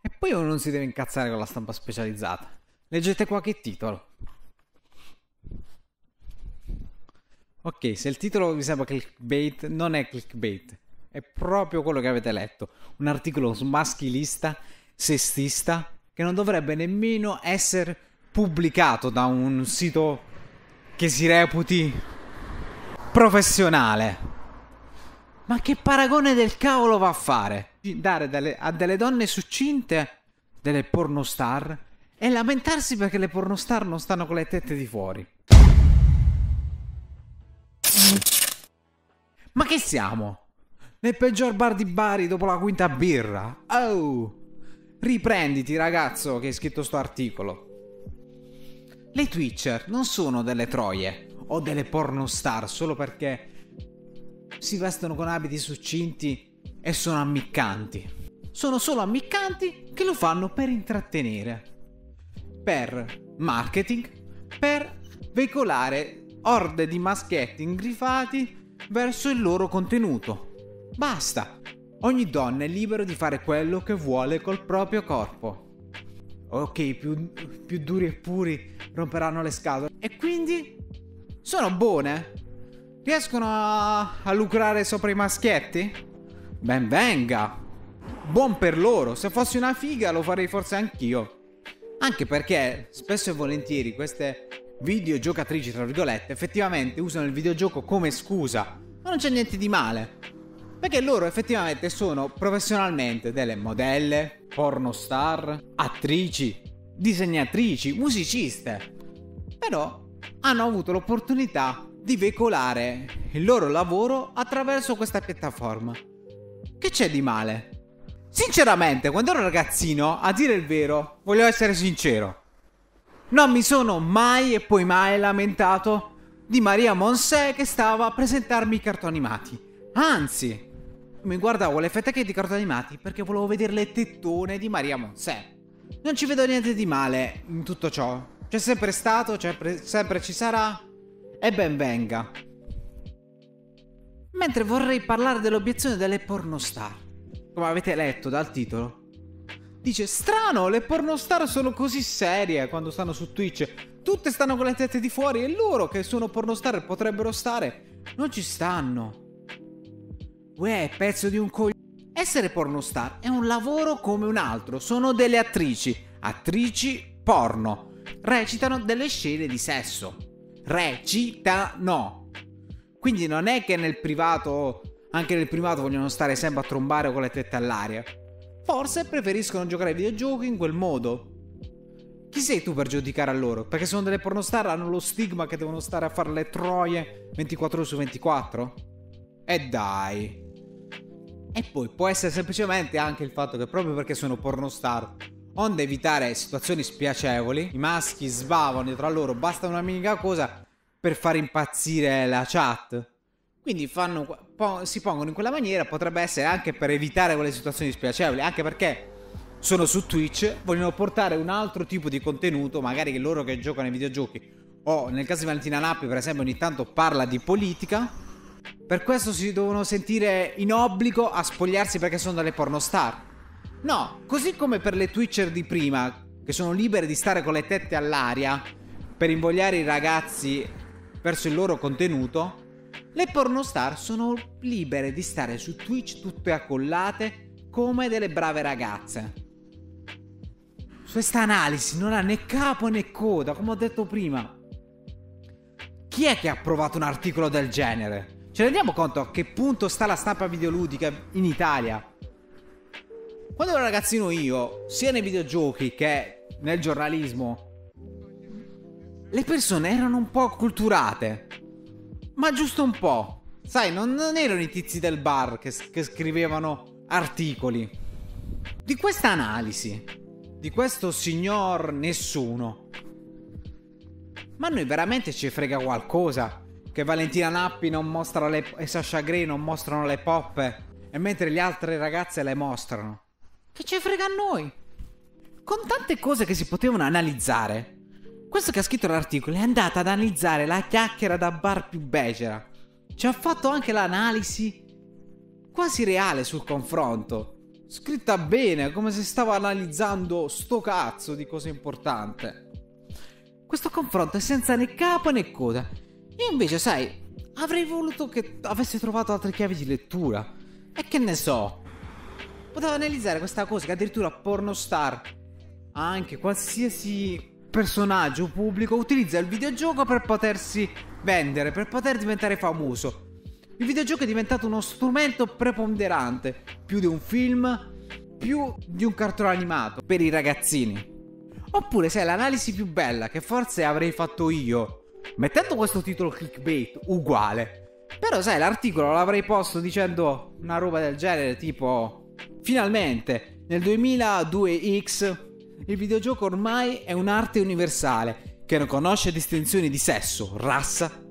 E poi uno non si deve incazzare con la stampa specializzata. Leggete qua che titolo. Ok, se il titolo vi sembra clickbait, non è clickbait. È proprio quello che avete letto. Un articolo maschilista, sessista, che non dovrebbe nemmeno essere pubblicato da un sito che si reputi professionale. Ma che paragone del cavolo va a fare? Dare a delle donne succinte, delle pornostar, e lamentarsi perché le pornostar non stanno con le tette di fuori. Ma che siamo? Nel peggior bar di Bari dopo la quinta birra? Oh! Riprenditi, ragazzo, che hai scritto sto articolo. Le Twitcher non sono delle troie o delle pornostar solo perché si vestono con abiti succinti e sono ammiccanti. Sono solo ammiccanti che lo fanno per intrattenere, per marketing, per veicolare orde di maschietti ingrifati verso il loro contenuto. Basta. Ogni donna è libera di fare quello che vuole col proprio corpo. Ok, più duri e puri romperanno le scatole e quindi sono buone? Riescono a lucrare sopra i maschietti? Ben venga! Buon per loro! Se fossi una figa lo farei forse anch'io. Anche perché spesso e volentieri queste videogiocatrici, tra virgolette, effettivamente usano il videogioco come scusa. Ma non c'è niente di male, perché loro effettivamente sono professionalmente delle modelle, pornostar, attrici, disegnatrici, musiciste. Però hanno avuto l'opportunità di veicolare il loro lavoro attraverso questa piattaforma. Che c'è di male? Sinceramente, quando ero ragazzino, a dire il vero, voglio essere sincero, non mi sono mai e poi mai lamentato di Maria Monse che stava a presentarmi i cartoni animati. Anzi, mi guardavo le fette di cartoni animati perché volevo vedere le tettone di Maria Monse. Non ci vedo niente di male in tutto ciò. C'è sempre stato, sempre ci sarà. E ben venga. Mentre vorrei parlare dell'obiezione delle pornostar. Come avete letto dal titolo, dice: strano, le pornostar sono così serie quando stanno su Twitch. Tutte stanno con le tette di fuori e loro che sono pornostar potrebbero stare, non ci stanno. Uè, pezzo di un coglione. Essere pornostar è un lavoro come un altro. Sono delle attrici. Attrici porno. Recitano delle scene di sesso. Recitano. Quindi non è che nel privato, anche nel privato, vogliono stare sempre a trombare con le tette all'aria. Forse preferiscono giocare ai videogiochi in quel modo. Chi sei tu per giudicare a loro? Perché sono delle pornostar, hanno lo stigma che devono stare a fare le troie 24 ore su 24? E dai. E poi può essere semplicemente anche il fatto che proprio perché sono pornostar, onde evitare situazioni spiacevoli, i maschi sbavano tra loro, basta una mica cosa per far impazzire la chat. Quindi si pongono in quella maniera, potrebbe essere anche per evitare quelle situazioni spiacevoli, anche perché sono su Twitch, vogliono portare un altro tipo di contenuto, magari che loro che giocano ai videogiochi, o nel caso di Valentina Nappi per esempio ogni tanto parla di politica, per questo si devono sentire in obbligo a spogliarsi perché sono delle pornostar. No, così come per le Twitcher di prima, che sono libere di stare con le tette all'aria per invogliare i ragazzi verso il loro contenuto, le pornostar sono libere di stare su Twitch tutte accollate come delle brave ragazze. Questa analisi non ha né capo né coda, come ho detto prima. Chi è che ha approvato un articolo del genere? Ci rendiamo conto a che punto sta la stampa videoludica in Italia? Quando ero ragazzino io, sia nei videogiochi che nel giornalismo, le persone erano un po' acculturate. Ma giusto un po'. Sai, non erano i tizi del bar che scrivevano articoli. Di questa analisi, di questo signor nessuno, ma a noi veramente ci frega qualcosa che Valentina Nappi non mostra e Sasha Grey non mostrano le poppe, e mentre le altre ragazze le mostrano? Che ce frega a noi? Con tante cose che si potevano analizzare, questo che ha scritto l'articolo è andato ad analizzare la chiacchiera da bar più becera. Ci ha fatto anche l'analisi quasi reale sul confronto. Scritta bene, come se stava analizzando sto cazzo di cosa importante. Questo confronto è senza né capo né coda. Io invece, sai, avrei voluto che avesse trovato altre chiavi di lettura. E che ne so, poteva analizzare questa cosa che addirittura pornostar, anche qualsiasi personaggio pubblico, utilizza il videogioco per potersi vendere, per poter diventare famoso. Il videogioco è diventato uno strumento preponderante, più di un film, più di un cartone animato, per i ragazzini. Oppure, sai, l'analisi più bella che forse avrei fatto io, mettendo questo titolo clickbait uguale, però sai, l'articolo l'avrei posto dicendo una roba del genere, tipo: finalmente, nel 2002X, il videogioco ormai è un'arte universale, che non conosce distinzioni di sesso, razza,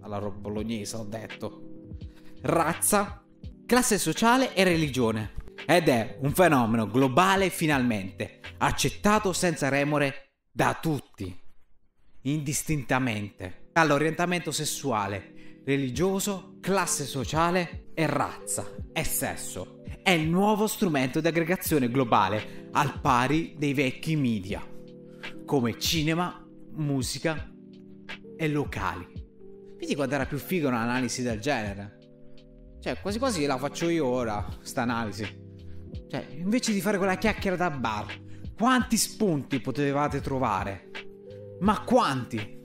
alla roba bolognese ho detto, razza, classe sociale e religione, ed è un fenomeno globale finalmente accettato senza remore da tutti, indistintamente dall'orientamento sessuale, religioso, classe sociale e razza e sesso. È il nuovo strumento di aggregazione globale al pari dei vecchi media come cinema, musica e locali. Vi dico, era più figa un'analisi del genere. Cioè, quasi quasi la faccio io ora, sta analisi. Cioè, invece di fare quella chiacchiera da bar, quanti spunti potevate trovare? Ma quanti?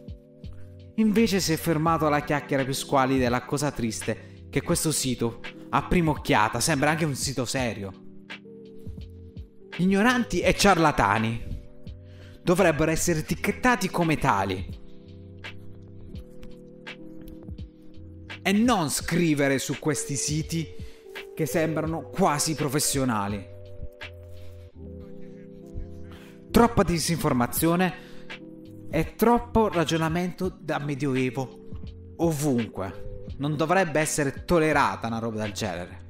Invece si è fermato alla chiacchiera più squalida, la cosa triste, che questo sito, a prima occhiata, sembra anche un sito serio. Ignoranti e ciarlatani dovrebbero essere etichettati come tali, e non scrivere su questi siti che sembrano quasi professionali. Troppa disinformazione e troppo ragionamento da medioevo ovunque. Non dovrebbe essere tollerata una roba del genere.